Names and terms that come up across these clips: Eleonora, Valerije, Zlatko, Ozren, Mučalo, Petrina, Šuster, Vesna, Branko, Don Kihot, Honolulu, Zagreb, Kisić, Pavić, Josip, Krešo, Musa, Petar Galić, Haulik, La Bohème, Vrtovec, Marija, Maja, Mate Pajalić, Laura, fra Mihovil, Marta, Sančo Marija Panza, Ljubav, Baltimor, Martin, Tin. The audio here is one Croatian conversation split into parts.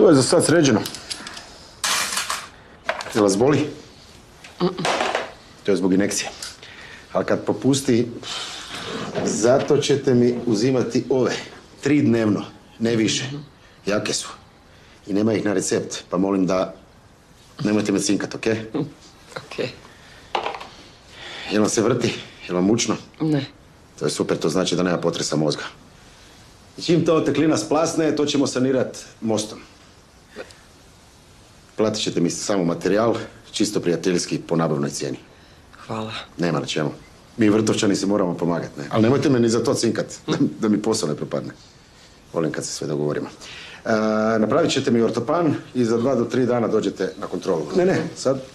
To je za sad sređeno. Jel vas boli? To je zbog inekcije. Ali kad popusti, zato ćete mi uzimati ove. 3 dnevno, ne više. Jake su. I nema ih na recept, pa molim da nemojte me cinkat, okej? Okej. Jel vam se vrti? Jel vam mučno? Ne. To je super, to znači da nema potresa mozga. I čim ta oteklina splasne, to ćemo sanirat mostom. Platit ćete mi samo materijal, čisto prijateljski, po nabavnoj cijeni. Hvala. Nema na čemu. Mi Vrtovčani se moramo pomagati, ne? Ali nemojte me ni za to cinkat, da mi posao ne propadne. Volim kad se sve dogovorimo. Napravit ćete mi ortopan i za 2 do 3 dana dođete na kontrolu. Ne,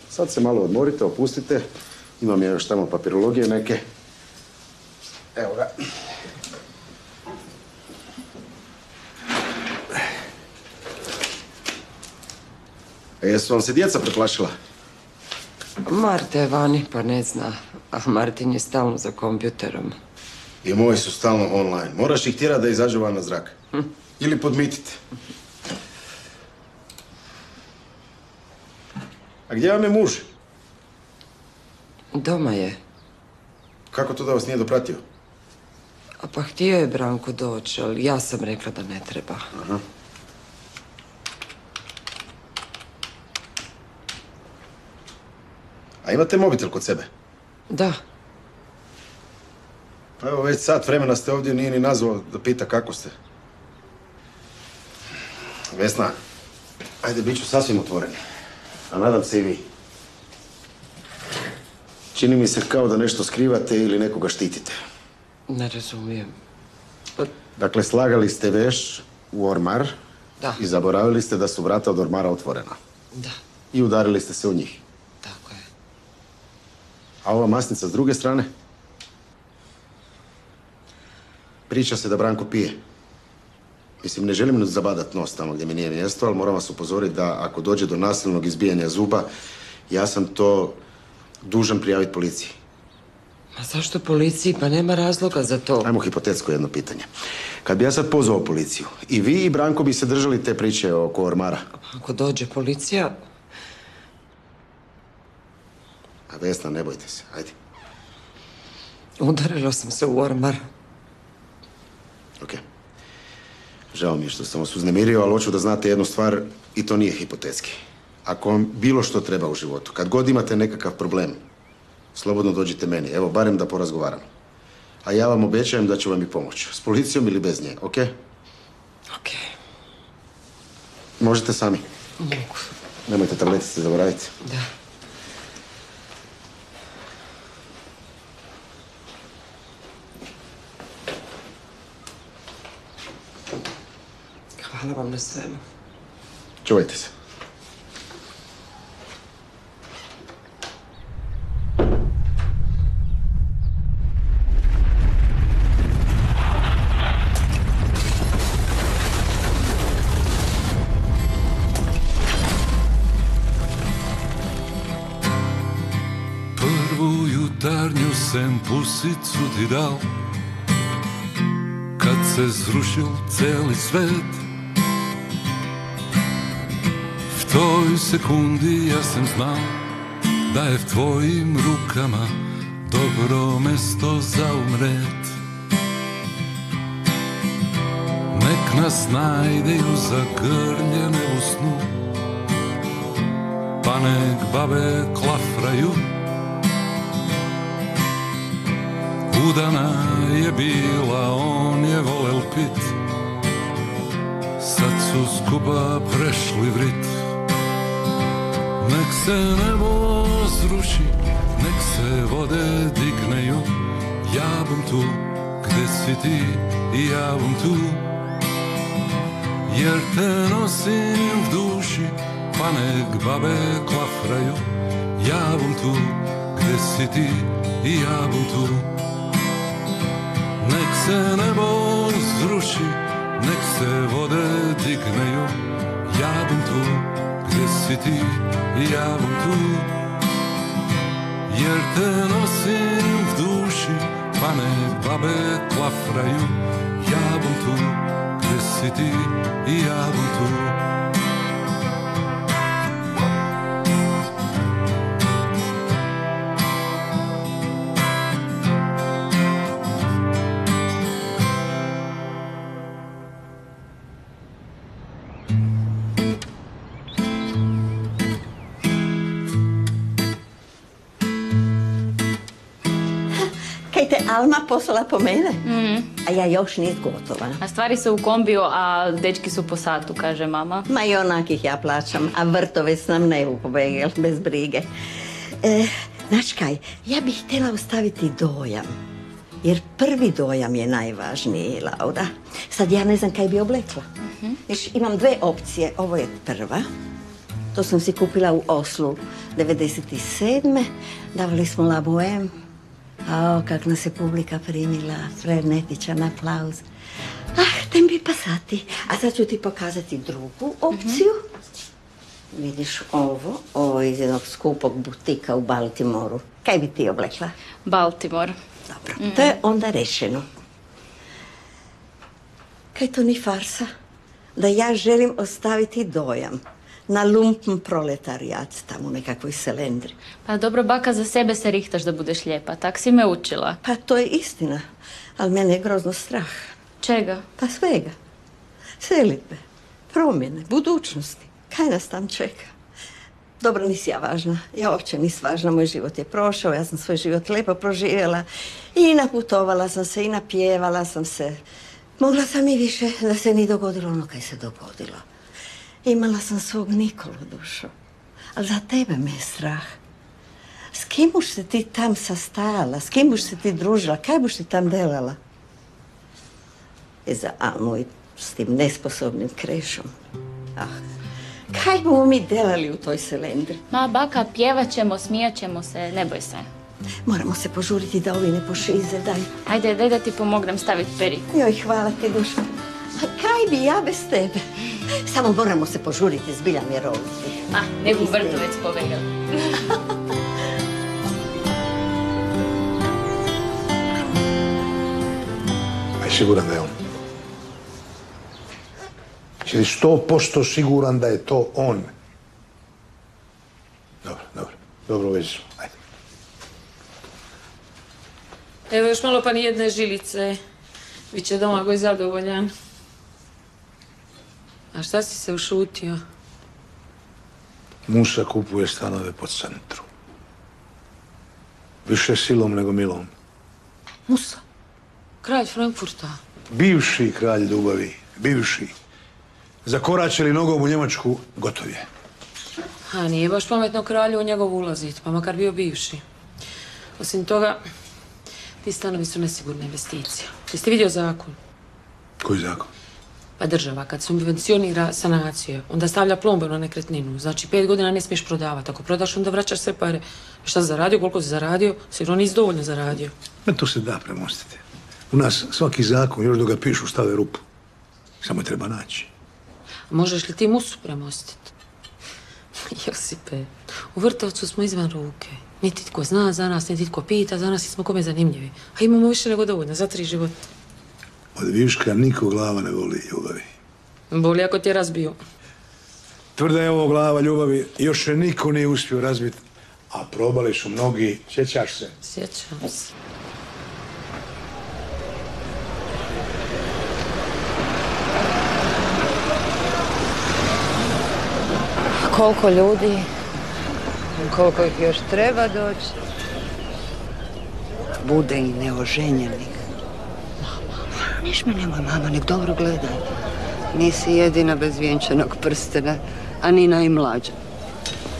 sad se malo odmorite, opustite. Imam ja još tamo papirologije neke. Evo ga. Jesu vam se djeca preplašila? Marta je vani, pa ne zna. A Martin je stalno za kompjuterom. I moji su stalno online. Moraš ih tjerati da izađu van na zrak. Ili podmitite. A gdje vam je muž? Doma je. Kako to da vas nije dopratio? A pa htio je Branko doći, ali ja sam rekla da ne treba. Aha. A imate mobitel kod sebe? Da. Pa evo, već sat vremena ste ovdje, nije ni nazvao da pita kako ste. Vesna, ajde, bit ću sasvim otvoren. A nadam se i vi. Čini mi se kao da nešto skrivate ili nekoga štitite. Ne razumijem. Dakle, slagali ste veš u ormar. Da. I zaboravili ste da su vrata od ormara otvorena. Da. I udarili ste se u njih. Tako je. A ova masnica s druge strane? Priča se da Branko pije. Mislim, ne želim zabadat nos tamo gdje mi nije mjesto, ali moram vas upozoriti da ako dođe do nasilnog izbijanja zuba, ja sam to dužan prijaviti policiji. Ma zašto policiji? Pa nema razloga za to. Ajmo hipotetsko jedno pitanje. Kad bi ja sad pozvao policiju, i vi i Branko bi se držali te priče oko ormara. Ako dođe policija... A Vesna, ne bojte se, ajde. Udarila sam se u ormar. Okej. Žao mi je što sam vas uznemirio, ali hoću da znate jednu stvar, i to nije hipotetski. Ako vam bilo što treba u životu, kad god imate nekakav problem, slobodno dođite meni, evo, barem da porazgovaram. A ja vam obećajem da ću vam i pomoći, s policijom ili bez nje, okej? Okej. Možete sami? Mogu. Nemojte tabletice zaboraviti. Da. Hvala vam na svemu. Čuvajte se. Prvu jutarnju sem pusicu ti dal, kad se zrušil celi svet. U toj sekundi ja sam znao da je v tvojim rukama dobro mesto za umret. Nek nas najdeju zagrljene u snu, pa nek babe klafraju. Udana je bila, on je volel pit, sad su skupa prešli vrit. Nek se nebo zruši, nek se vode digneju, ja bom tu, gde si ti, ja bom tu. Jer te nosim v duši, pa nek babe klafraju, ja bom tu, gde si ti, ja bom tu. Nek se nebo zruši, nek se vode digneju, ja bom tu, gdje si ti, ja bom tu. Jer te nosim v duši, pa nek babe klafraju, ja bom tu, gdje si ti, ja bom tu. Alma poslala po mene, a ja još nije gotova. A stvari se u kombiju, a dečki su po satu, kaže mama. Ma i onak ih ja plaćam, a Vrtovec nam ne upobegel, bez brige. Znaš kaj, ja bih htjela ostaviti dojam, jer prvi dojam je najvažniji, Laura. Sad ja ne znam kaj bi oblekla. Imam dve opcije, ovo je prva. To sam si kupila u Oslu 1997. Davali smo La Bohème. Ao, kak nas je publika primila. Frenetičan aplauz. Ah, tem bi pasati. A sad ću ti pokazati drugu opciju. Vidiš ovo? Ovo je iz jednog skupog butika u Baltimoru. Kaj bi ti oblekla? Baltimor. Dobro, to je onda rešeno. Kaj to ni farsa? Da ja želim ostaviti dojam. Na lumpen proletarijat, tam u nekakvoj selendri. Pa dobro, baka, za sebe se rihtaš da budeš lijepa, tak si me učila. Pa to je istina, ali mene je grozno strah. Čega? Pa svega. Selitbe, promjene, budućnosti. Kaj nas tam čeka? Dobro, nisi ja važna, ja uopće nisi važna, moj život je prošao, ja sam svoj život lijepo proživjela. I naputovala sam se, i napjevala sam se. Mogla sam i više da se ni dogodilo ono kaj se dogodilo. Imala sam svog Nikolu, dušo, ali za tebe me je strah. S kim buš se ti tam sastajala, s kim buš se ti družila, kaj buš ti tam delala? I za Almu i s tim nesposobnim Krešom. Ah, kaj bomo mi delali u toj selendri? Ma, baka, pjevat ćemo, smijat ćemo se, ne boj se. Moramo se požuriti da ovi ne pošize, daj. Ajde, daj da ti pomognem staviti periku. Joj, hvala ti, dušo. A kaj bi ja bez tebe? Samo moramo se požuriti, zbiljam je roviti. A, nego Vrtovec povegel. A je siguran da je on? Je li 100% siguran da je to on? Dobro, dobro. Dobro, uvezi smo. Ajde. Evo još malo pa nijedne žilice. Biće Domagoj zadovoljan. A šta si se ušutio? Musa kupuje stanove po centru. Više silom nego milom. Musa? Kralj Frankfurta? Bivši kralj Ljubavi. Bivši. Zakoračili nogom u Njemačku, gotov je. A nije baš pametno kralju u njegov ulazit, pa makar bio bivši. Osim toga, ti stanovi su nesigurna investicija. Jeste vidio zakon? Koji zakon? Pa država, kad subvencionira sanaciju, onda stavlja plombe na nekretninu. Znači, 5 godina ne smiješ prodavati. Ako prodaš, onda vraćaš sve pare. Šta si zaradio, koliko si zaradio, sigurno nisi dovoljno zaradio. Ma to se da premostiti. U nas svaki zakon, još dok ga pišu, stave rupu. Samo je treba naći. A možeš li ti Musu premostiti? Josipe, u Vrtovcu smo izvan ruke. Niti tko zna za nas, niti tko pita za nas, i smo kome zanimljivi. A imamo više nego dovoljno, za 3 života. Od viška niko glava ne voli Ljubavi. Boli ako ti je razbio. Tvrda je ovo glava Ljubavi, još je niko nije uspio razbiti, a probali su mnogi. Sjećaš se? Sjećam se. Koliko ljudi, koliko ih još treba doći, bude i neoženjenih. Niš me nemoj, mama, nek dobro gledaj. Nisi jedina bez vjenčanog prstena, a ni najmlađa.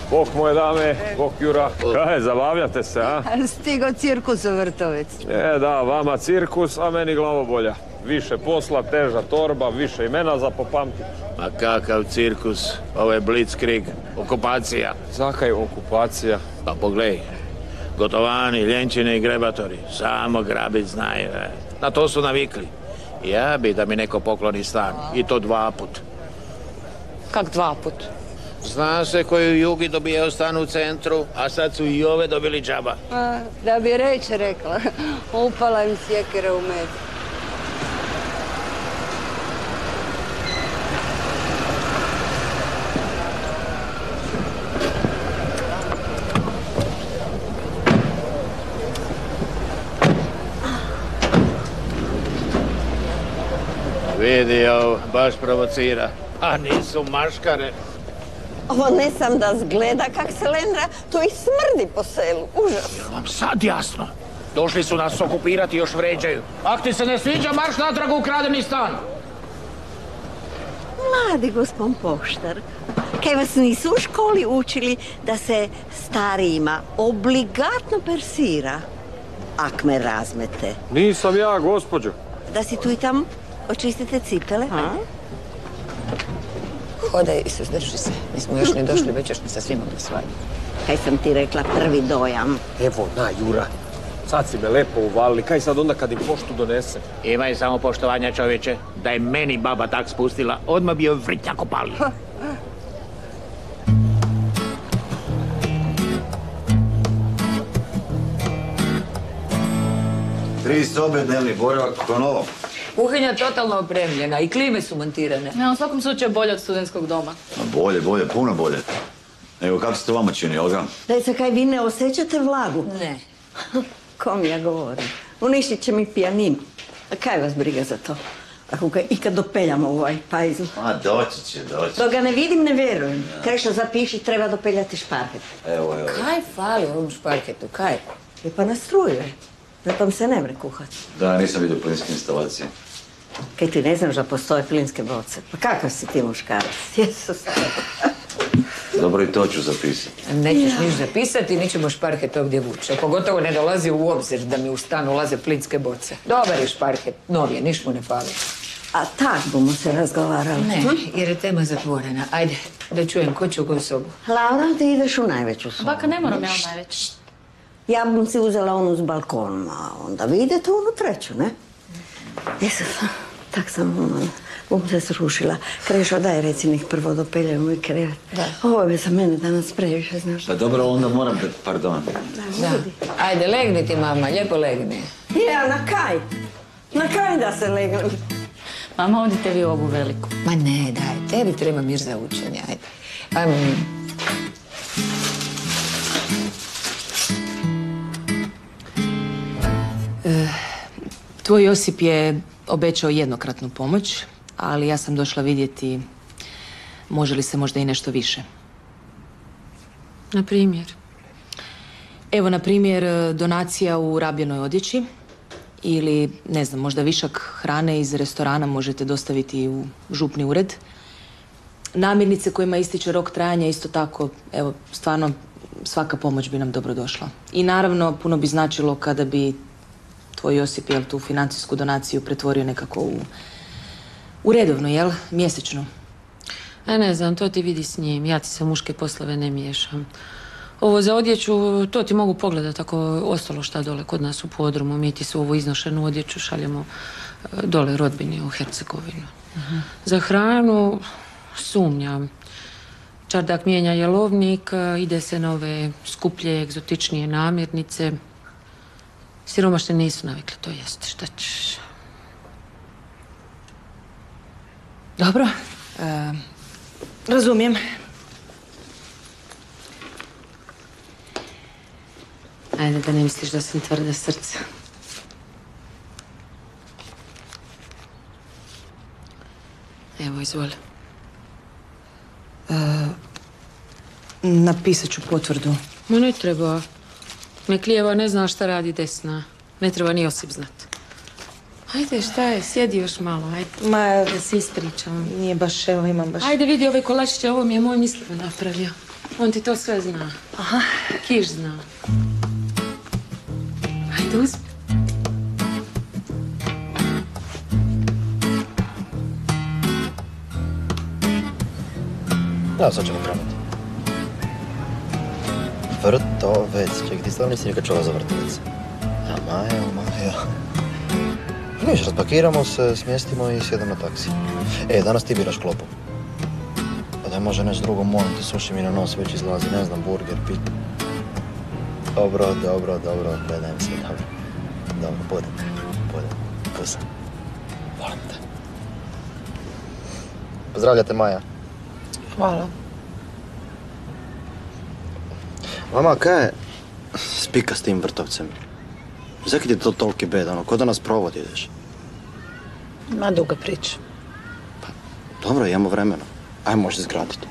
Bok, moje dame, bok, Jura. Kaj, zabavljate se, a? Stigo cirkus u Vrtovec. E, da, vama cirkus, a meni glavobolja. Više posla, teža torba, više imena za popamtiti. Ma kakav cirkus, ovo je blitzkrig, okupacija. Zakaj okupacija? Pa pogledaj, gotovani, ljenčine i grebatori, samo grabit znaju. Na to su navikli. Ja bi da mi neko pokloni stan, i to 2 put. Kak 2 put? Zna se koji u Jugi dobijao stan u centru, a sad su i ove dobili džaba. Da bi reč rekla, upala im sjekira u med. Vidi, ovo baš provocira. A nisu maškare. Ovo ne sam da zgleda kak se lendra, to i smrdi po selu. Užas. Jel vam sad jasno? Došli su nas okupirati i još vređaju. Ak ti se ne sviđa, marš natrag u ukradeni stan. Mladi gospodin poštar, kaj vas nisu u školi učili da se starijima obligatno persira, ak me razmete. Nisam ja, gospođo. Da si tu i tam očistite cipele, a? Hodaj i suzdrži se. Nismo još ni došli, već ćeš mi sa svima posvajati. Kaj sam ti rekla, prvi dojam. Evo na, Jura. Sad si me lepo uvalili, kaj sad onda kad im poštu donese? Imaj samo poštovanja, čovječe. Da je meni baba tak spustila, odmah bi joj vrtljak opali. Tri sobe, dnevni boravak, po novom. Kuhinja je totalno opremljena i klime su montirane. Ne, u svakom slučaju bolje od studentskog doma. Bolje, bolje, puno bolje. Evo, kako se to vama čini, Ozren? Daj se, kaj vi ne osjećate vlagu? Ne. Kom ja govorim? Uništit će mi pijanin. A kaj vas briga za to? Ako ga ikad dopeljamo u ovaj pajzu. A doći će, doći. Dok ga ne vidim, ne vjerujem. Krešo, zapiši, treba dopeljati šparket. Evo, evo. Kaj fali ovom šparketu, kaj? I pa nastruje. Na tom se ne mre kuhat. Da, nisam vidio plinske instalacije. Kaj ti ne znaš da postoje plinske boce? Pa kakav si ti muškarac? Jezus. Dobro, i to ću zapisati. Nećeš niš zapisati, nićemo šparhet ovdje vuče. Pogotovo ne dolazi u obzir da mi u stan ulaze plinske boce. Dobar je šparhet, nov je, niš mu ne fali. A tak bomo se razgovarali. Ne, jer je tema zatvorena. Ajde, da čujem, ko će u koju sobu? Laura, ti ideš u najveću sobu. Baka, ne moram ja u najveću. Ja bom si uzela onu s balkonima, a onda vi idete u onu treću, ne? Jesu, tak sam bom se srušila. Krešo, daj reci nek prvo dopeljaju moj krevet. Ovo je za mene danas previše, znaš. Pa dobro, onda moram da, pardon. Da, ajde, legni ti, mama, lijepo legni. Ja, na kaj? Na kaj da se legnem? Mama, odite vi ovu veliku. Ma ne, daj, tebi treba mir za učenje, ajde. Ajmo mi. Tvoj Josip je obećao jednokratnu pomoć, ali ja sam došla vidjeti može li se možda i nešto više. Na primjer? Evo, na primjer, donacija u rabljenoj odjeći ili, ne znam, možda višak hrane iz restorana možete dostaviti u župni ured. Namirnice kojima ističe rok trajanja isto tako, evo, stvarno svaka pomoć bi nam dobro došla. I naravno, puno bi značilo kada bi tvoj Josip, jel, tu financijsku donaciju pretvorio nekako u redovnu, jel, mjesečno? E, ne znam, to ti vidi s njim. Ja ti se muške poslove ne miješam. Ovo za odjeću, to ti mogu pogledati ako ostalo šta dole kod nas u podrumu. Mi ti se ovo iznošenu odjeću šaljemo dole rodbini u Hercegovinu. Za hranu sumnjam. Čardak mijenja jelovnik, ide se na ove skuplje, egzotičnije namirnice. Siromašni nisu navikli, to jeste, šta ćeš? Dobro. Razumijem. Ajde, da ne misliš da sam tvrda srca. Evo, izvoli. Napisat ću potvrdu. Ma ne treba. Meklijeva ne zna šta radi desna. Ne treba ni Josip znat. Ajde, šta je? Sjedi još malo, ajde. Ma, da se ispričam. Nije baš, evo, imam baš... Ajde, vidi ove kolačiće, ovo mi je moj mislio napravio. On ti to sve zna. Aha. Kiš zna. Ajde, uzmi. Da, sad ćemo probati. Vrtovec. Čekaj, ti stvarno nisi nikad čula za Vrtovec. A Maja, Maja. Niš, razpakiramo se, smjestimo i sjedemo na taksi. E, danas ti biraš klopu. Pa daj može nešto drugo, molim te, suši mi na nos, već izlazi, ne znam, burger, pit. Dobro, dobro, dobro, gledam se, dobro. Dobro, budem. Pusa. Volim te. Pozdravljate, Maja. Hvala. Mama, kaj je spika s tim Vrtovcem? Zakaj ti je to toliki bed, ono, ko da nas provodi ideš? Ma, duga priča. Pa, dobro, imamo vremena. Ajmo možda zgraditi.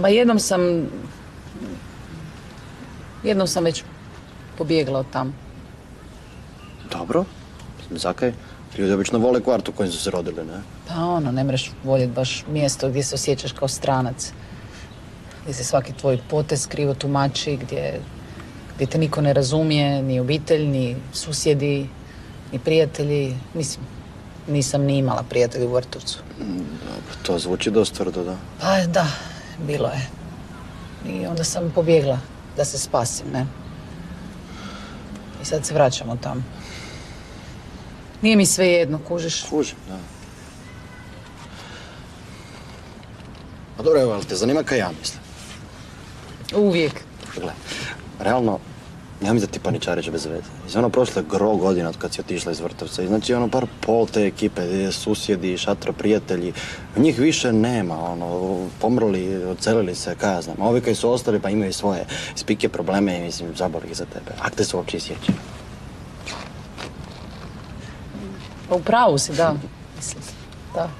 Ma, jednom sam Jednom sam već pobjegla od tamo. Dobro. Zakaj? Ljudi obično vole kvart u kojem su se rodili, ne? Pa ono, ne mreš voljeti baš mjesto gdje se osjećaš kao stranac. Gdje se svaki tvoj potez krivo tumači, gdje te niko ne razumije, ni obitelj, ni susjedi, ni prijatelji. Mislim, nisam ni imala prijatelji u Vrtovcu. Dobro, to zvuči dosta tvrdo, da? Pa da, bilo je. I onda sam pobjegla da se spasim, ne? I sad se vraćamo tamo. Nije mi sve jedno, kužiš? Kužim, da. A dobro, evo, ali te zanima kaj ja mislim? Uvijek. Gle, realno, nemam mi da ti paničarić bez veze. Iz ono prošle gro godina od kad si otišla iz Vrtovca. I znači ono par pol te ekipe, susjedi, šatro, prijatelji. Njih više nema, ono, pomrli, odselili se, kaj ja znam. A ovi koji su ostali pa imaju svoje spike, probleme i mislim, zaboravih za tebe. A gdje se uopće isjećaju? Pa u pravu si, da. Mislim, da.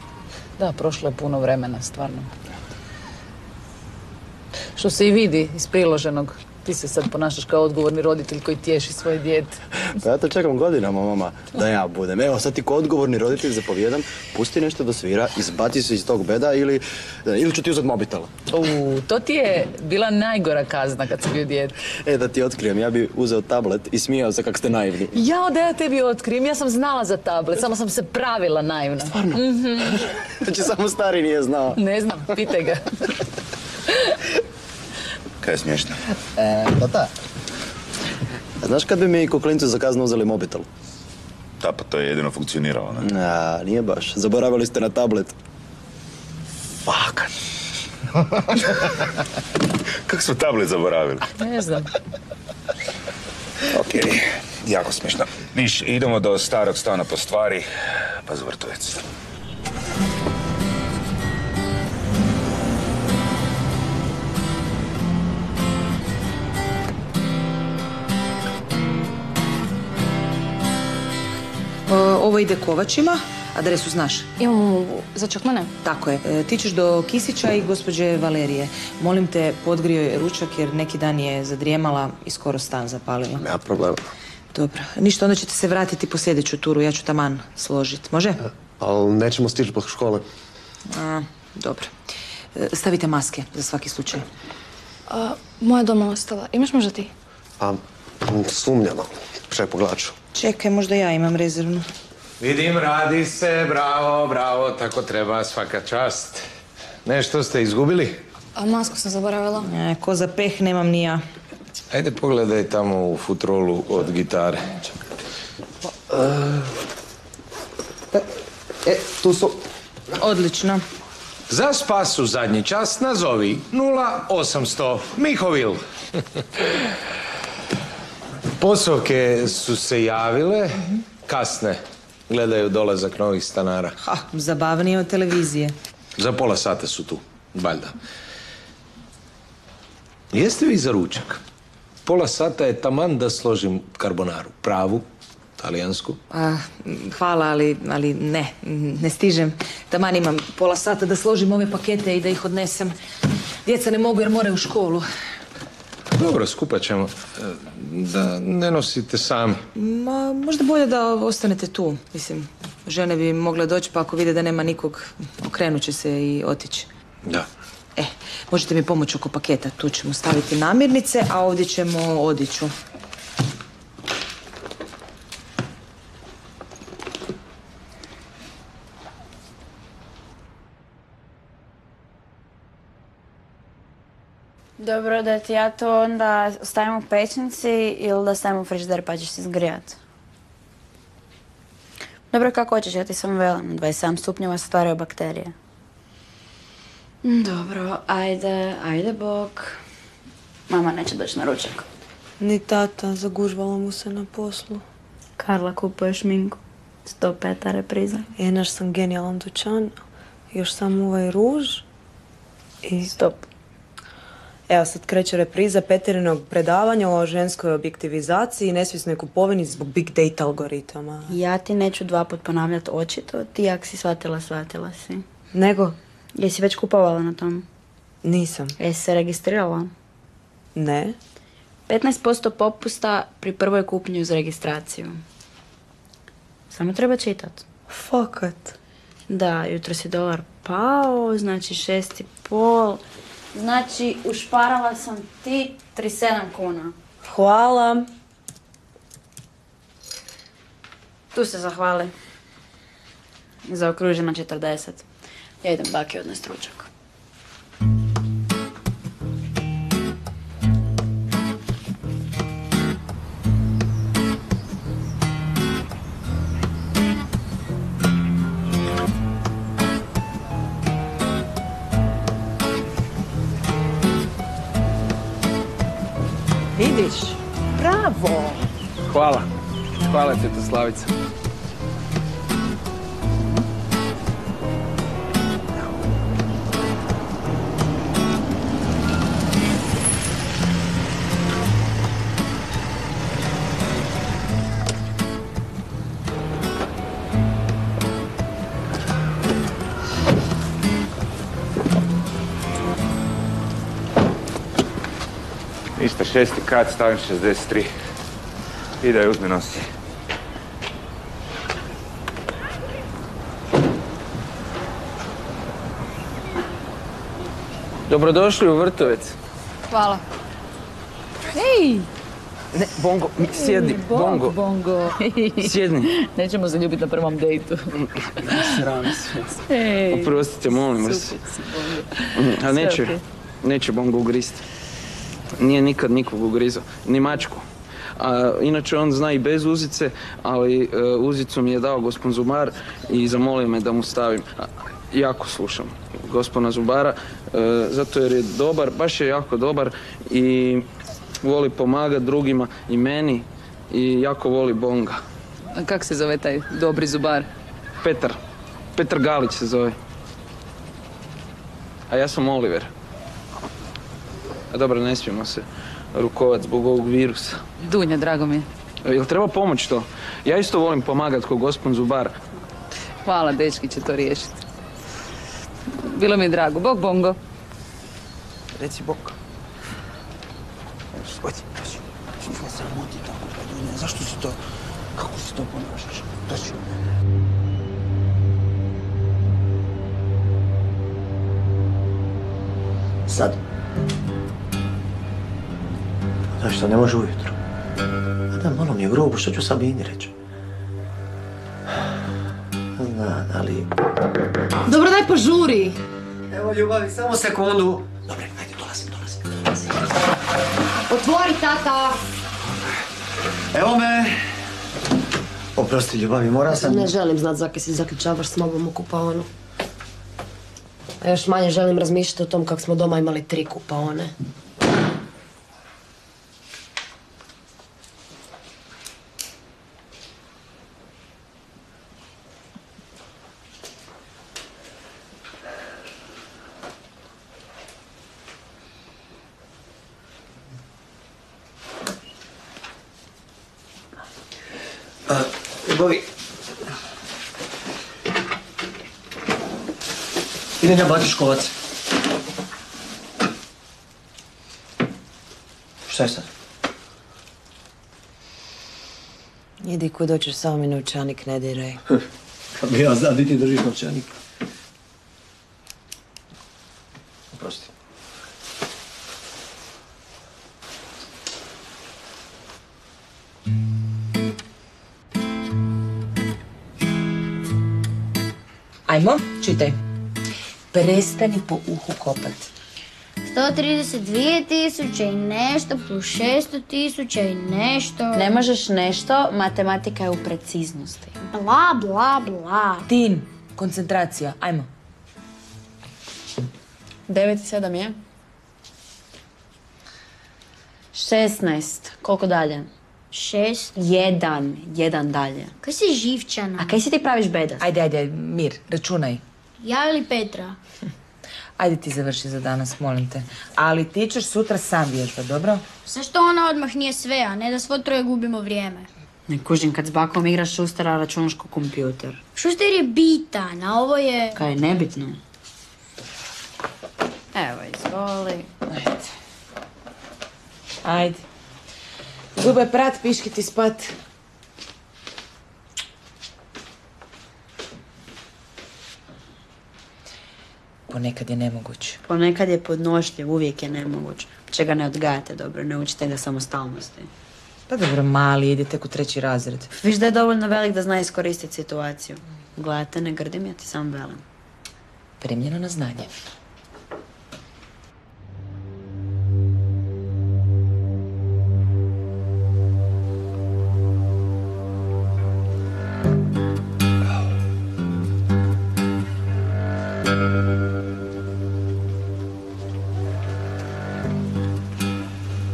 Da, prošlo je puno vremena, stvarno. Što se i vidi iz priloženog. Ti se sad ponašaš kao odgovorni roditelj koji tješi svoje dijete. Pa ja to čekam godinama, mama, da ja budem. Evo, sad ti ko odgovorni roditelj zapovijedam, pusti nešto da svira, izbaci se iz tog beda ili ću ti uzeti mobitel. To ti je bila najgora kazna kad si bio dijete. E, da ti otkrijem, ja bi uzeo tablet i smijao se kak ste naivni. Jao, da ja tebi otkrijem, ja sam znala za tablet, samo sam se pravila naivna. Stvarno? Znači, samo stari nije znao. Ne znam, pitaj ga. Kaj je smiješno? Pa da. Znaš kad bi mi ko klincu za kaznu uzeli mobitel? Da, pa to je jedino funkcioniralo, ne? A, nije baš. Zaboravili ste na tablet. Fakat. Kako smo tablet zaboravili? Ne znam. Okej, jako smiješno. Viš, idemo do starog stana po stvari, pa za Vrtovec. Ovo ide Kovačima, adresu znaš? Imamo za Čakmane. Tako je. Ti ćeš do Kisića i gospođe Valerije. Molim te, podgrijoj je ručak jer neki dan je zadrijemala i skoro stan zapalila. Nema problema. Dobro. Ništa, onda ćete se vratiti po sljedeću turu. Ja ću taman složit. Može? Ali nećemo stići po škole. Dobro. Stavite maske za svaki slučaj. Moja doma ostala. Imaš možda ti? Sumnjamo. Pogledat ću. Čekaj, možda ja imam rezervnu. Vidim, radi se, bravo, bravo, tako treba, svaka čast. Nešto ste izgubili? A masku sam zaboravila. Ne, ko za peh nemam ni ja. Ajde pogledaj tamo u futrolu od gitare. Tu su... Odlično. Za spas u zadnji čas nazovi 0800 Mihovil. Posovke su se javile, kasne, gledaju dolazak novih stanara. Ha, zabavnije od televizije. Za pola sata su tu, valjda. Jeste vi za ručak? Pola sata je taman da složim karbonaru. Pravu, talijansku. Hvala, ali ne stižem. Taman imam pola sata da složim ove pakete i da ih odnesem. Djeca ne mogu jer moraju u školu. Dobro, skupa ćemo. Da ne nosite sami. Ma, možda bolje da ostanete tu. Mislim, žene bi mogle doći pa ako vide da nema nikog, okrenut će se i otići. Da. Možete mi pomoći oko paketa. Tu ćemo staviti namirnice, a ovdje ćemo odjeću. Dobro, da ti ja to onda stavim u pečnici ili da stavim u frižider pa ćeš se zgrijati. Dobro, kako hoćeš, ja ti sam velim. 27 stupnjeva stvaraju bakterije. Dobro, ajde, bok. Mama neće doći na ručak. Ni tata, zagužvala mu se na poslu. Karla kupuje šminku. 105 repriza. Naš sam genijalan dućan, još sam ovaj ruž i... Stop. Evo sad kreće repriza Petrinog predavanja o ženskoj objektivizaciji i nesvjesnoj kupovini zbog big data algoritama. Ja ti neću dva put ponavljati očito, ti ako si shvatila si. Nego? Jesi već kupovala na tom? Nisam. Jesi se registrirala? Ne. 15% popusta pri prvoj kupnji uz registraciju. Samo treba čitat. Fakat? Da, jutro si dolar pao, znači 6,5. Znači, ušparala sam ti 37 kuna. Hvala. Tu se zahvali. Zaokružena 40. Ja idem baki odnes ručak. Vidiš? Bravo! Hvala. Hvala ti, Slavica. Ništa, šesti kat, stavim 63. I da je uzmi nosi. Dobrodošli u Vrtovec. Hvala. Ej! Ne, Bongo, sjedni, Bongo. Bongo, sjedni. Nećemo se ljubiti na prvom dejtu. Sram se. Ej. Oprostite, molim vas. A neće Bongo ugristi. Nije nikad nikog ugrizao, ni mačku. Inače, on zna i bez uzice, ali uzicu mi je dao gospon Zubara i zamolio me da mu stavim. Jako slušam gospona Zubara, zato jer je dobar, baš je jako dobar i voli pomagati drugima i meni i jako voli Bonga. A kak se zove taj dobri Zubar? Petar. Petar Galić se zove. A ja sam Oliver. A dobro, ne smijemo se rukovati zbog ovog virusa. Dunja, drago mi je. Jel treba pomoć to? Ja isto volim pomagat ko gospon Zubar. Hvala, dečki će to riješiti. Bilo mi je drago. Bok, Bongo. Reci bok. Odi, dođi. Ne sramoti tako, pa Dunja. Zašto si to, kako si to ponašaš? Dođi. Sad. Znaš što, ne može ujutro. A da, malo mi je grubo što ću Sabini reći. Znam, ali... Dobro, daj požuri! Evo, Ljubavi, samo sekundu. Dobre, ajde, dolazim. Otvori, tata! Evo me! Oprosti, Ljubavi, moram sam... Ne želim znat zakaj se zaključavaš s mobom u kupaonu. A još manje želim razmišljati o tom kako smo doma imali 3 kupaone. Ljubavi, idem ja bacit školac. Šta je sad? Idi kud doćeš, samo mi novčanik ne diraj. Kad bi ja znao di ti držiš novčanik. Oprosti. Ajmo, čitaj. Prestani po uhu kopat. 132.000 i nešto plus 600.000 i nešto. Ne možeš nešto, matematika je u preciznosti. Bla, bla, bla. Tin, koncentracija, ajmo. 9 i 7 je. 16, koliko dalje? 6. 1 dalje. Kaj si živčana? A kaj si ti praviš bedast? Ajde, mir, računaj. Ja ili Petra? Ajde ti završi za danas, molim te. Ali ti ćeš sutra sam vježba, dobro? Zašto ona odmah nije sve, a ne da svo troje gubimo vrijeme? Ne kužim, kad s bakom igraš Šustera, računaš ko kompjuter. Šuster je bitan, a ovo je... Kaj je nebitno? Evo, izvoli. Ajde. Zube prat, piški ti spat. Ponekad je nemoguće. Ponekad je podnošljiv, uvijek je nemoguće. Čega ne odgajate dobro, ne učite ga samostalnosti. Pa dobro, mali, ide tek u 3. razred. Viš da je dovoljno velik da zna iskoristiti situaciju. Gledajte, ne grdim, ja ti sam velim. Primljeno na znanje.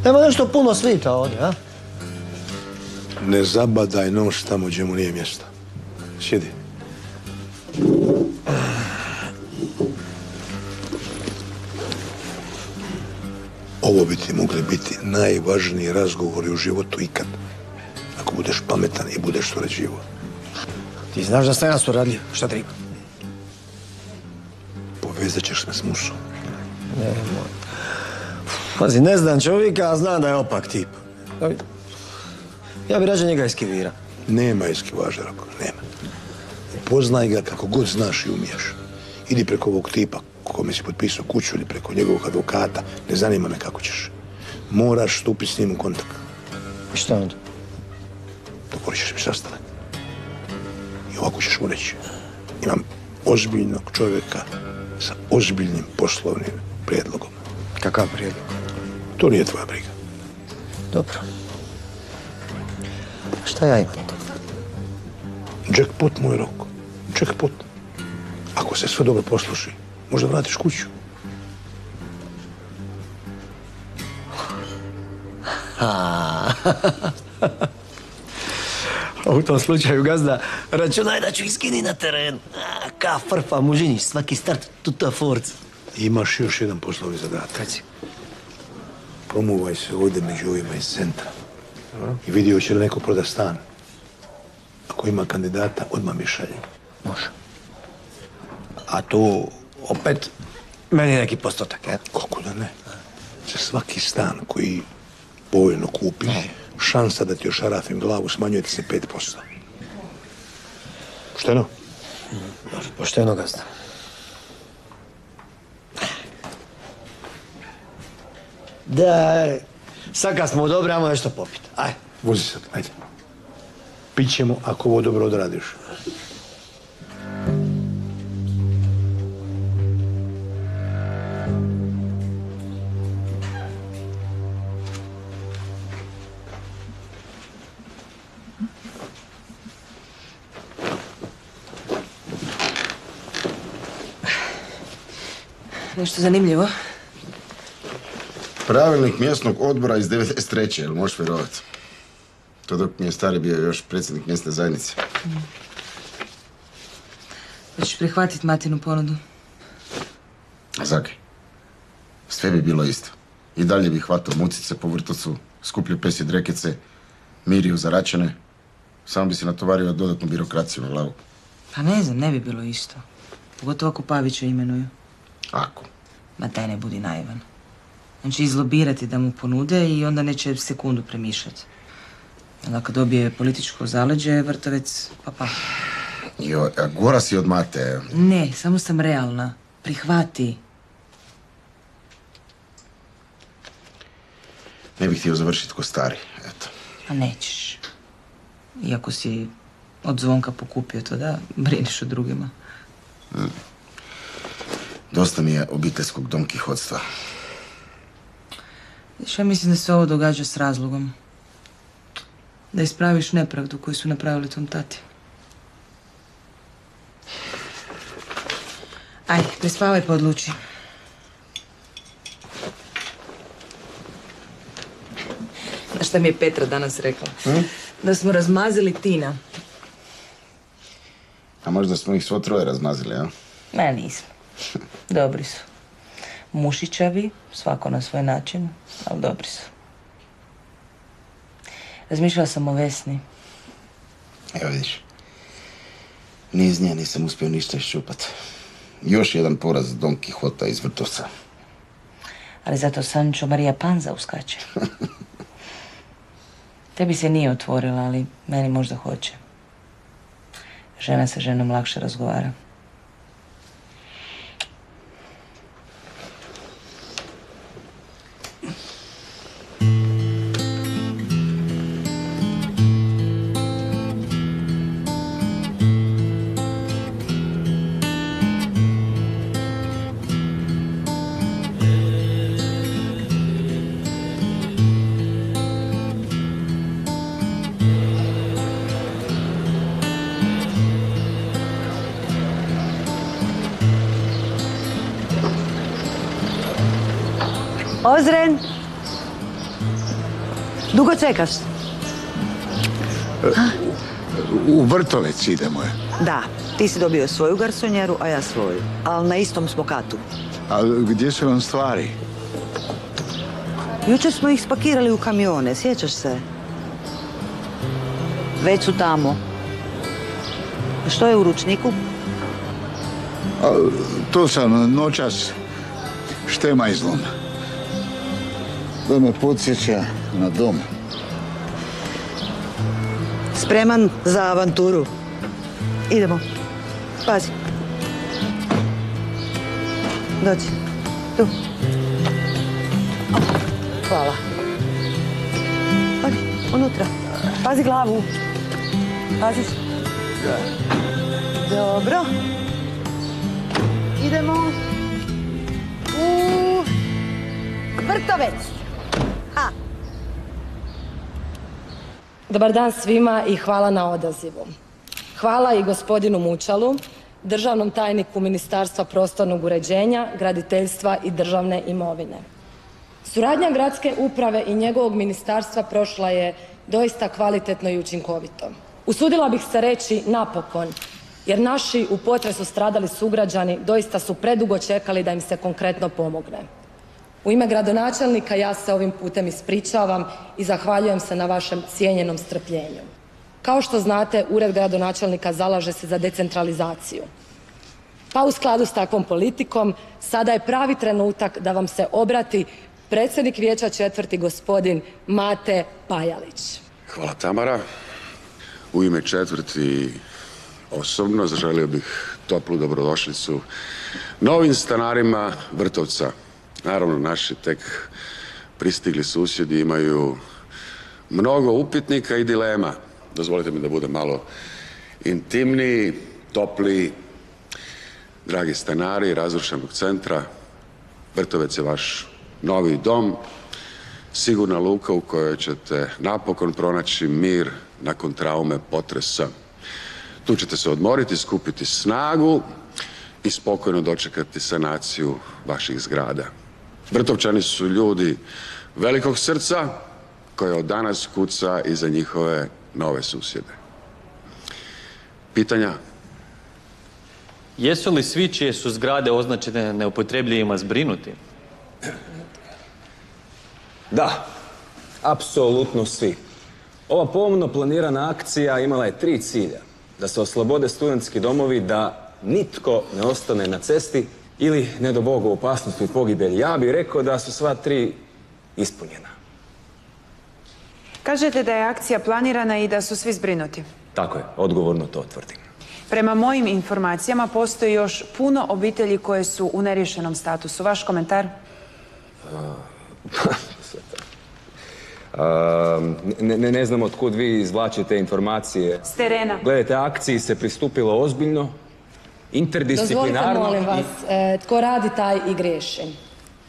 Nema nešto puno svita ovdje, a? Ne zabadaj nož tamo gdje mu nije mjesta. Sjedi. Ovo bi ti mogli biti najvažniji razgovori u životu ikad. Ako budeš pametan i budeš surađivo. Ti znaš da ste nas uradili, šta treba? Povezat ćeš me s Musom. Nemoj. Pazi, ne znam čovjeka, a znam da je opak tip. Ja bi rađe njega iskivira. Nema iskivaža, Rako, nema. Upoznaj ga kako god znaš i umiješ. Idi preko ovog tipa kome si potpisao kuću ili preko njegovog advokata. Ne zanima me kako ćeš. Moraš stupiti s njim u kontakt. I šta onda? Dogovorit ćeš mi sastanak. I ovako ćeš mu reći. Imam ozbiljnog čovjeka sa ozbiljnim poslovnim prijedlogom. Kakav prijedlog? To nije tvoja briga. Dobro. Šta ja imam to? Jackpot, moj Roko. Jackpot. Ako se sve dobro posluši, možda vratiš kuću. U tom slučaju, gazda, računaj da ću iskini na teren. Ka frfa, mužini, svaki start, tuta forca. Imaš još jedan poslovni zadatak. Promuvaj se ovdje među ovima iz centra. I vidio će li neko proda stan. Ako ima kandidata, odmah mi šalje. Može. A tu opet meni neki postotak, je? Kako da ne? Za svaki stan koji povoljno kupiš, šansa da ti ošarafim glavu smanjuje ti se 5%. Pošteno? Pošteno, gazda. Da, sad kad smo odobri, ajmo nešto popiti. Ajde. Vozi sad, ajde. Pićemo ako ovo dobro odradiš. Nešto zanimljivo? Pravilnik mjesnog odbora iz 93. Jel možeš vjerovati? To dok mi je stari bio još predsjednik mjesne zajednice. Hoćeš prihvatiti Matinu ponudu? A zakaj? Sve bi bilo isto. I dalje bi hvatao mucice po vrtocu, skupljio pesje drekice, mirio zaračene. Samo bi se natovario dodatnu birokraciju na glavu. Pa ne znam, ne bi bilo isto. Pogotovo ako Pavića imenuju. Ako? Ma daj, ne budi naivan. On će izlobirati da mu ponude i onda neće sekundu premišljati. Onda kad dobije političko zaleđe, Vrtovec, papa. Joj, a gora si od Mate. Ne, samo sam realna. Prihvati. Ne bih htio završiti ko stari, eto. A nećeš. Iako si od Zvonka pokupio to da brineš o drugima. Dosta mi je obiteljskog domkihodstva. Viš, ja mislim da se ovo događa s razlogom. Da ispraviš nepravdu koju su napravili tom tati. Ajde, prespavaj pa odluči. Znaš šta mi je Petra danas rekla? Da smo razmazili Tina. A možda smo ih svo troje razmazili, a? Ne, nismo. Dobri su. Mušićavi, svako na svoj način, ali dobri su. Razmišljala sam o Vesni. Evo vidiš, ni iz nje nisam uspio ništa iščupat. Još jedan poraz Don Kihota iz Vrtovca. Ali zato Sančo Marija Panza uskače. Tebi se nije otvorila, ali meni možda hoće. Žena sa ženom lakše razgovara. Ozren, dugo čekaš? U Vrtovec idemo je. Da, ti si dobio svoju garsonjeru, a ja svoju. Ali na istom smo katu. A gdje su vam stvari? Jučer smo ih spakirali u kamione, sjećaš se? Već su tamo. Što je u ručniku? To sam noćas štema izlom. To me podsjeća na dom. Spreman za avanturu. Idemo. Pazi. Dođi. Tu. Hvala. Pazi, unutra. Pazi glavu. Paziš? Da. Dobro. Idemo u Vrtovec. Dobar dan svima i hvala na odazivu. Hvala i gospodinu Mučalu, državnom tajniku Ministarstva prostornog uređenja, graditeljstva i državne imovine. Suradnja gradske uprave i njegovog ministarstva prošla je doista kvalitetno i učinkovito. Usudila bih se reći napokon, jer naši u potresu stradali sugrađani doista su predugo čekali da im se konkretno pomogne. U ime gradonačelnika ja se ovim putem ispričavam i zahvaljujem se na vašem cijenjenom strpljenju. Kao što znate, Ured gradonačelnika zalaže se za decentralizaciju. Pa u skladu s takvom politikom, sada je pravi trenutak da vam se obrati predsjednik vijeća četvrti gospodin Mate Pajalić. Hvala Tamara. U ime četvrti osobno zaželio bih toplu dobrodošlicu novim stanarima Vrtovca. Naravno, naši tek pristigli susjedi imaju mnogo upitnika i dilema. Dozvolite mi da budem malo intimniji, topliji. Dragi stanari razrušenog centra, Vrtovec je vaš novi dom, sigurna luka u kojoj ćete napokon pronaći mir nakon traume potresa. Tu ćete se odmoriti, skupiti snagu i spokojno dočekati sanaciju vaših zgrada. Vrtovčani su ljudi velikog srca koje od danas kuca i za njihove nove susjede. Pitanja? Jesu li svi čije su zgrade označene neupotrebljivima zbrinuti? Da, apsolutno svi. Ova pomno planirana akcija imala je 3 cilja. Da se oslobode studentski domovi, da nitko ne ostane na cesti, ili, ne do Boga, opasnost i pogibelj. Ja bih rekao da su sva 3 ispunjena. Kažete da je akcija planirana i da su svi zbrinuti. Tako je, odgovorno to tvrdim. Prema mojim informacijama postoji još puno obitelji koje su u neriješenom statusu. Vaš komentar? Ne znam od kud vi izvlačite informacije. S terena. Gledajte, akciji se pristupilo ozbiljno. Dozvolite, molim vas, tko radi taj i griješi.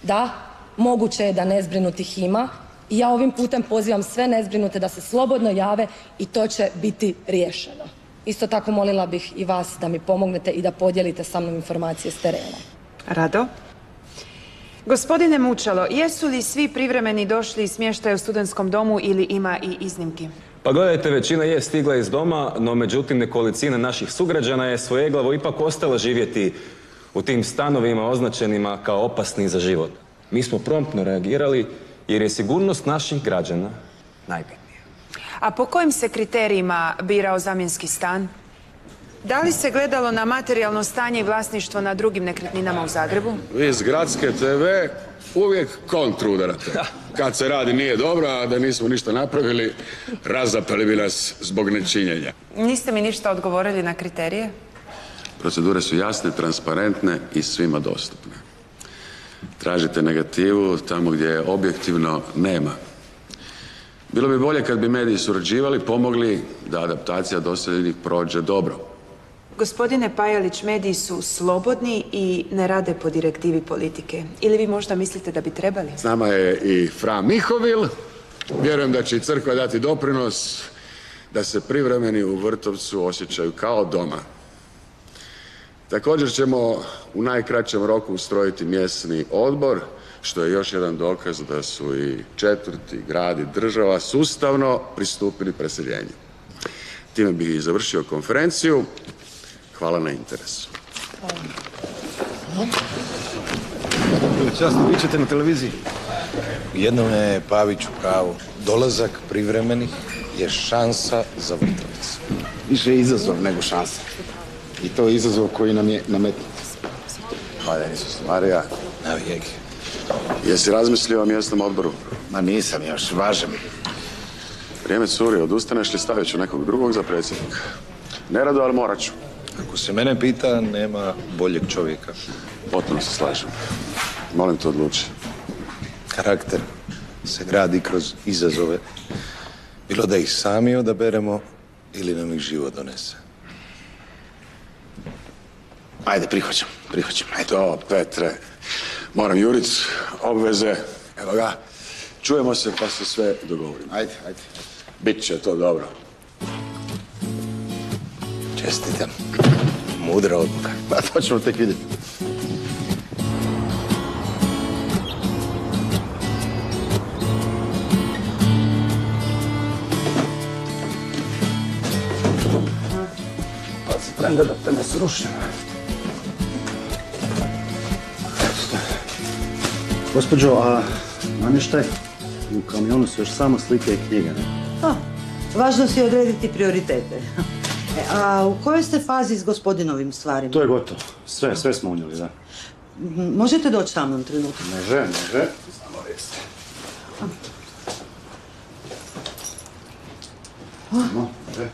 Da, moguće je da nezbrinutih ima i ja ovim putem pozivam sve nezbrinute da se slobodno jave i to će biti riješeno. Isto tako molila bih i vas da mi pomognete i da podijelite sa mnom informacije s terena. Rado. Gospodine Mučalo, jesu li svi privremeni došli i smještaju u studentskom domu ili ima i iznimki? Pa gledajte, većina je stigla iz doma, no međutim nekolicina naših sugrađana je svojeglavo ipak ostala živjeti u tim stanovima označenima kao opasni za život. Mi smo promptno reagirali jer je sigurnost naših građana najbitnija. A po kojim se kriterijima birao zamjenski stan? Da li se gledalo na materijalno stanje i vlasništvo na drugim nekretninama u Zagrebu? Iz Gradske TV uvijek kontru udarate. Kad se radi nije dobro, a da nismo ništa napravili, razapali bi nas zbog nečinjenja. Niste mi ništa odgovorili na kriterije? Procedure su jasne, transparentne i svima dostupne. Tražite negativu tamo gdje objektivno nema. Bilo bi bolje kad bi mediji surađivali, pomogli da adaptacija doseljenih prođe dobro. Gospodine Pajalić, mediji su slobodni i ne rade po direktivi politike. Ili vi možda mislite da bi trebali? S nama je i fra Mihovil. Vjerujem da će i crkva dati doprinos da se privremeni u Vrtovcu osjećaju kao doma. Također ćemo u najkraćem roku ustrojiti mjesni odbor, što je još jedan dokaz da su i četvrti grad i država sustavno pristupili preseljenju. Time bih i završio konferenciju. Hvala na interesu. Časno, vi ćete na televiziji. Jednom je Pavić u kavu. Dolazak privremenih je šansa za Vrtovec. Više je izazov nego šansa. I to je izazov koji nam je nametnut. Maja, nisu se Marija. Navijeg. Jesi razmislio o mjesnom odboru? Ma nisam još, važem. Vrijeme curi, odustaneš li, stavit ću nekog drugog za predsjednika. Nerado, ali morat ću. Ako se mene pita, nema boljeg čovjeka. Potpuno se slažem. Molim te, odluči. Karakter se gradi kroz izazove. Bilo da ih sami odaberemo ili nam ih život donese. Ajde, prihvaćam. Ajde. To, Petre. Moram Jurić, obveze. Evo ga. Čujemo se pa se sve dogovorimo. Ajde. Biće to dobro. Čestitam. Mudra odluka. Pa to ćemo tek vidjeti. Pa se trem da te ne srušim. Gospođo, a namještaj? U kamionu su još samo slike i knjige, ne? Važno si odrediti prioritete. A u kojoj ste fazi s gospodinovim stvarima? To je gotovo. Sve smo unijeli, da. Možete doći sa mnom trenutno? Može. Samo veste. Može.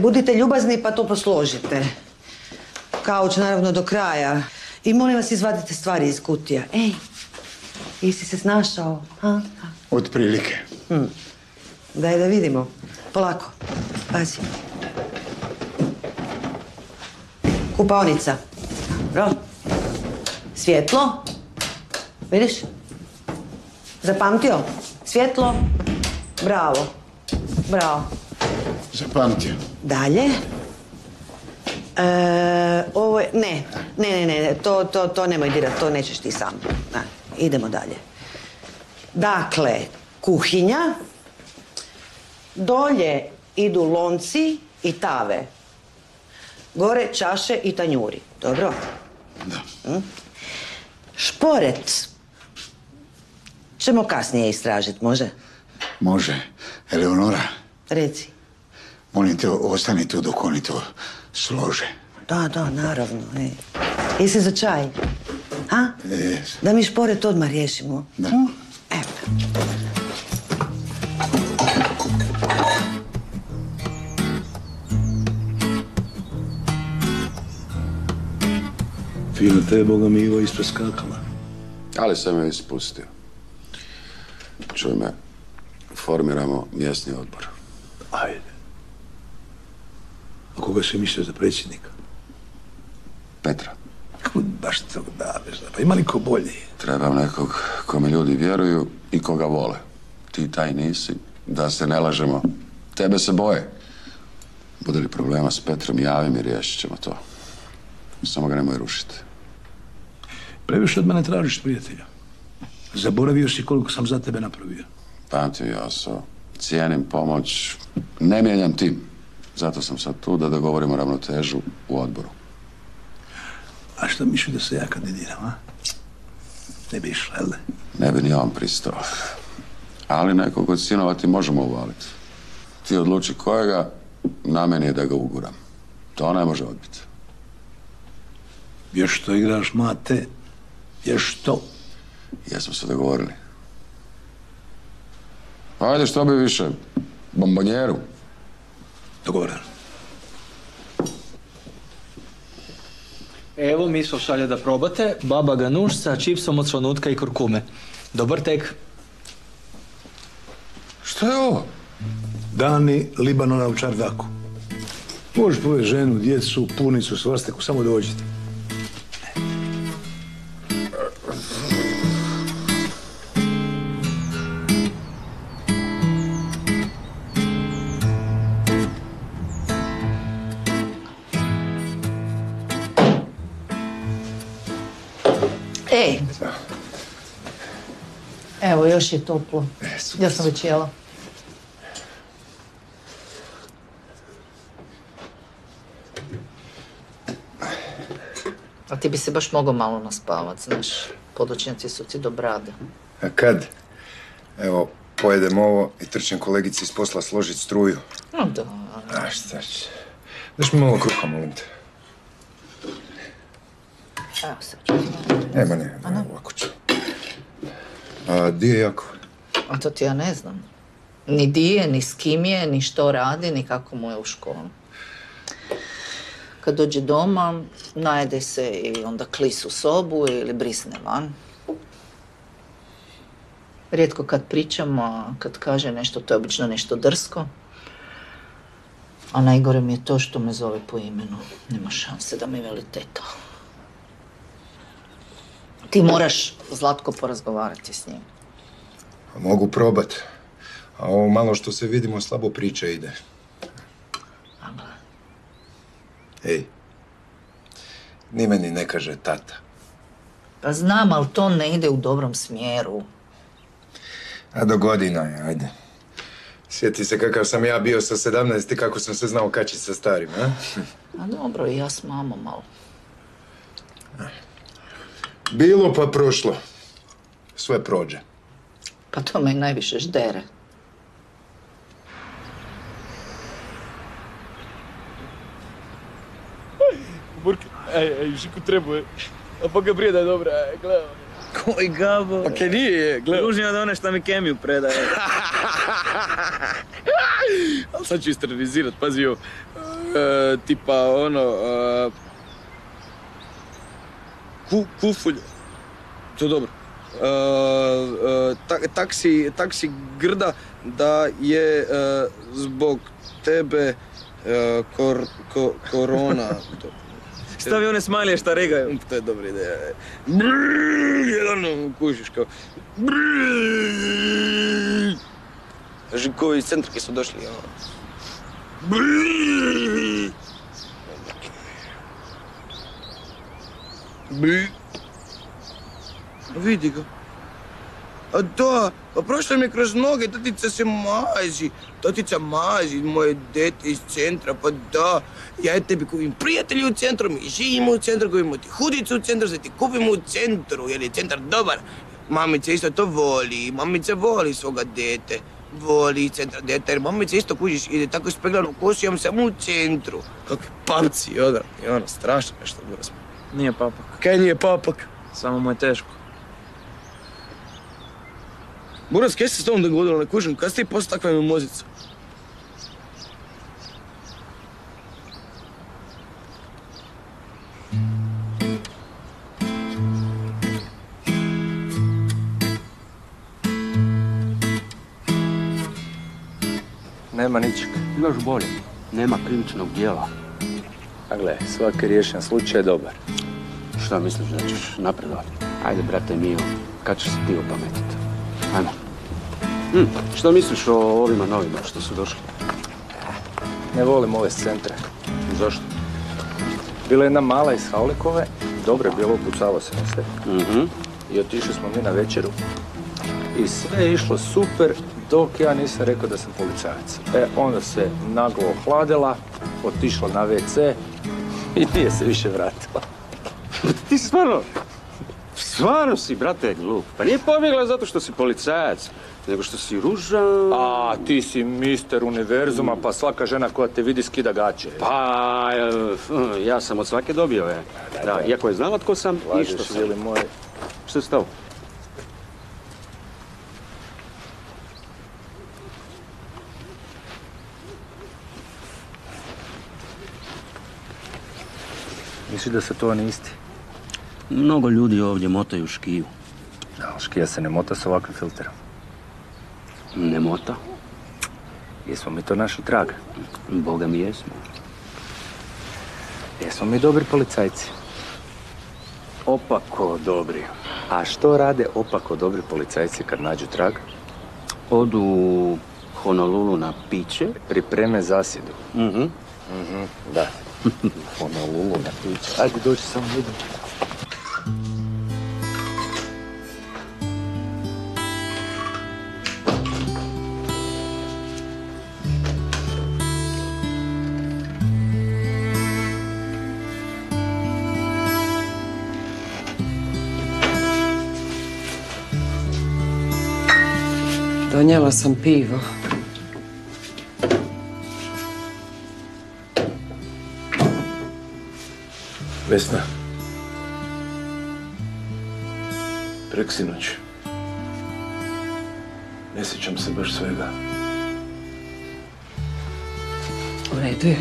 Budite ljubazni pa to posložite. Kauč, naravno, do kraja. I molim vas, izvadite stvari iz kutija. Ej, jesi se snašao? Od prilike. Daj da vidimo. Polako. Pazi. Kupaonica. Dobro. Svjetlo. Vidiš? Zapamtio? Svjetlo. Bravo. Zapamtio. Dalje. Ovo je... Ne. To nemoj dirati. To nećeš ti sam. Idemo dalje. Dakle, kuhinja. Dolje idu lonci i tave. Gore čaše i tanjuri. Dobro? Da. Šporet ćemo kasnije istražiti, može? Može. Eleonora. Reci. Molim te, ostani tu dok oni to slože. Da, naravno. Jesi za čaj? Da mi šporet odmah riješimo. Da. Evo. Fino te je, Boga mi, Ivo, ispreskakala. Ali sam joj ispustio. Čuj me, formiramo mjesni odbor. Ajde. A koga si mislio za predsjednika? Petra. Kako baš tog daveš? Pa ima niko bolji? Trebam nekog kome ljudi vjeruju i koga vole. Ti taj nisi. Da se ne lažemo. Tebe se boje. Bude li problema s Petrom, javim i riješit ćemo to. Samo ga nemoj rušiti. Previše od mene tražiš, prijatelja. Zaboravio si koliko sam za tebe napravio. Pamtim, Joso. Cijenim pomoć. Ne mijenjam tim. Zato sam sad tu da dogovorimo ravnotežu u odboru. A što misliš da se ja kandidiram, a? Ne bi išla, jel? Ne bi ni on pristao. Ali nekog od sinova ti možemo uvaliti. Ti odluči kojega, na meni je da ga uguram. To ne može odbiti. Još to igraš, Mate? Još to? Jesmo se dogovorili. Ajde, što bi više? Bombonjeru? Dogovoreno. Evo, miso šalje da probate. Baba ganuš sa čipsom od slonutka i kurkume. Dobar tek. Šta je ovo? Dani Libanona u čardaku. Možeš povesti ženu, djecu, punicu, svrsteku, samo dođite. Evo, još je toplo. Ja sam već jela. A ti bi se baš mogao malo naspavati, znaš. Podočnjaci su ti do brade. A kad? Evo, pojedem ovo i trčem kolegici iz posla složit struju. No da. A šta će? Daš mi malo kruha, molim te. Evo sad ću. Ema ne, ovako ću. A di je Jako? A to ti ja ne znam. Ni di je, ni s kim je, ni što radi, ni kako mu je u školu. Kad dođe doma, najede se i onda klis u sobu ili brisne van. Rijetko kad pričamo, kad kaže nešto, to je obično nešto drsko. A najgore mi je to što me zove po imenu. Nema šanse da mi veli teta. Ti moraš, Zlatko, porazgovarati s njim. Mogu probat. A ovo malo što se vidimo, slabo priča ide. Ama. Ej, ni meni ne kaže tata. Pa znam, ali to ne ide u dobrom smjeru. A do godina je, ajde. Sjeti se kakav sam ja bio sa 17 i kako sam se znao kačit sa starim, a? A dobro, i ja s mamom malo. Bilo pa prošlo. Sve prođe. Pa to me najviše ždere. Burka, aj, Žiku trebuje. A pa Gabriela je dobra, aj, gledamo. Koji Gabo? Pa kaj nije, gledamo. Ružnije od one što mi kemiju predaje. Ali sad ću isterilizirat, pazi ovo. Tipa ono... Kufulje. To je dobro. Taksi grda da je zbog tebe korona. Stavi one smajlije šta regaju. To je dobra ideja. Jedan kušiš kao... Koji iz centrke su došli. Vidi ga. A da, pa prošla mi je kroz noge, tatica se mazi. Tatica mazi, moje dete iz centra, pa da. Ja je tebi kupim prijatelji u centru, mi živimo u centru, kupimo ti hudicu u centru, sve ti kupimo u centru, jer je centar dobar. Mamica isto to voli, mamica voli svoga dete. Voli centra dete, jer mamica isto kužiš, ide tako speglano kosijom samo u centru. Kakvi papci, odvrat, i ono, strašno nešto bilo smo. Nije papak. Kaj nije papak? Samo mu je teško. Buras, kaj se s tom dogodilo? Ne kužim, kad si ti postao takva mimozica? Nema ničega. Još bolje. Nema krivičnog djela. A gle, svaki riješen slučaj je dobar. Šta misliš da ćeš napredovati? Ajde, brate Mijo, kad ćeš se ti opametiti? Ajmo. Šta misliš o ovima novima što su došli? Ne volim ove centre. Zašto? Bila je jedna mala iz Haulikove, dobro je bilo, pucalo se na sve. I otišli smo mi na večeru. I sve je išlo super, dok ja nisam rekao da sam policajac. E, onda se naglo ohladila, otišla na WC i nije se više vratila. Ti si stvarno... Stvarno si, brate, glup. Pa nije pobjegla zato što si policajac, nego što si ružan. A, ti si mister univerzuma, pa svaka žena koja te vidi skida gaće. Pa, ja sam od svake dobio, je. Da, iako je znala tko sam, ništa sam. Što si stao? Misliš da se to ne isti? Mnogo ljudi ovdje motaju škiju. Da, škija se ne mota s ovakvim filterom. Ne mota? Jesmo mi to naši trag? Boga mi jesmo. Jesmo mi dobri policajci? Opako dobri. A što rade opako dobri policajci kad nađu trag? Odu u Honolulu na piće. Pripreme zasjedu. Da. Honolulu na piće. Ajde dođi samo vidim. Donijela sam pivo. Vesna. Preksinoć. Ne sjećam se baš svega. U redu je.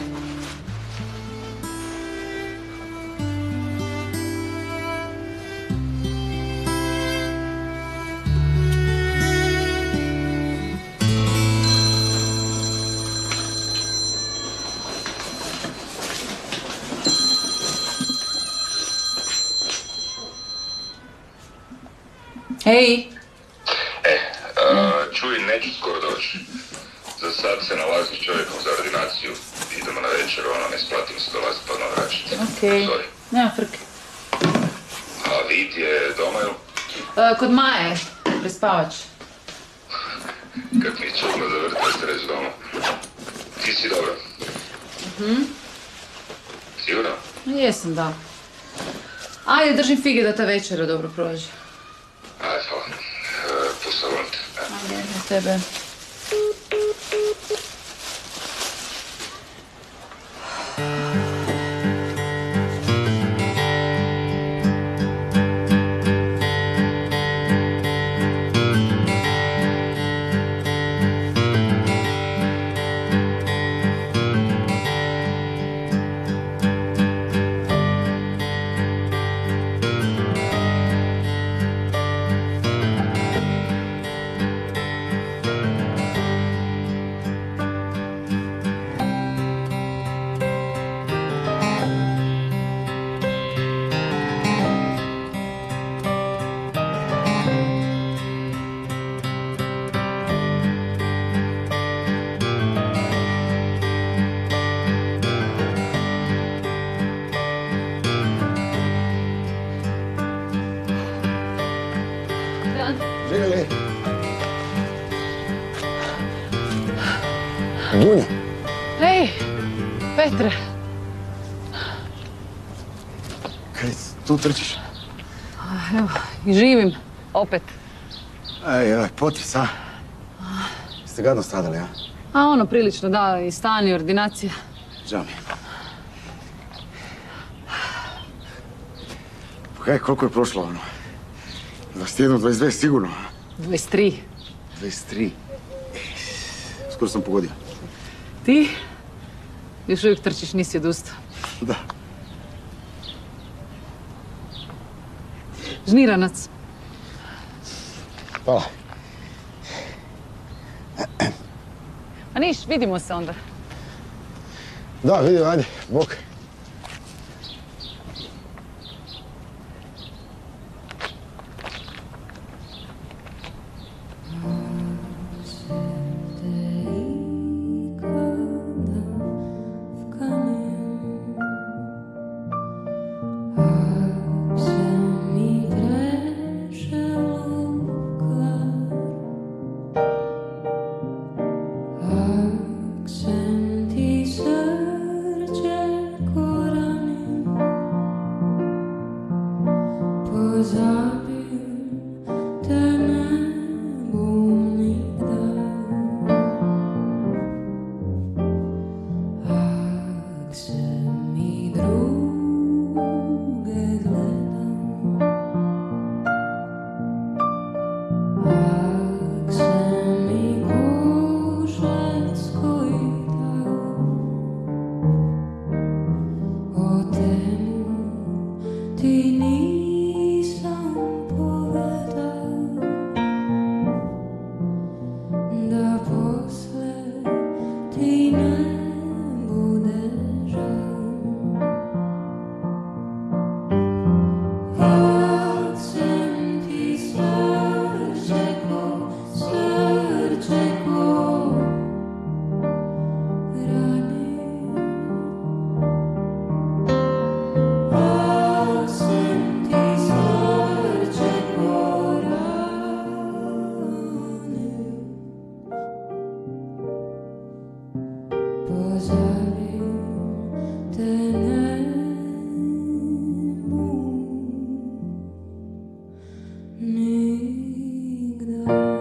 Ej! Čuj, neću skoro doći. Za sad se nalazi čovjekom za ordinaciju. Idemo na večer, ono, ne splatim se dolaziti pa odmah vraćati. Okej, nema frke. A Vid je doma, jel? Kod Maje, prespavač. Kak mi čudno za Vrtovec reći doma. Ti si dobro? Sigurno? Jesam, da. Ajde, držim fige da ta večera dobro prođe. Ajde, hvala. Pustavljam te. Ajde, na tebe. Trčiš? Evo, živim, opet. Ej, potres, a? Ste gadno stradali, a? A ono, prilično, da, i stan i ordinacija. Žao mi je. Kaj, koliko je prošlo, ono? 21, 22, sigurno? 23. 23. Skoro sam pogodio. Ti? Još uvijek trčiš, nisi odustao. Da. Žniranac. Hvala. A niš, vidimo se onda. Da, vidimo, ajde, bok. No.